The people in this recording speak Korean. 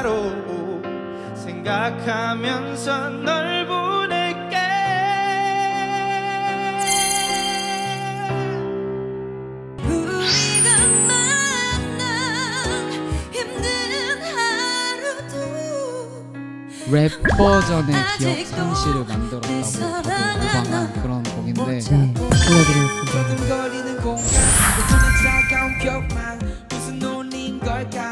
하루 생각하면서 널 보낼게. 우리가 만난 힘든 하루도 랩 버전의 기억 상실을 만들었다고 방한 그런 곡인데 불러드리겠습니다. 무슨 논인 걸까?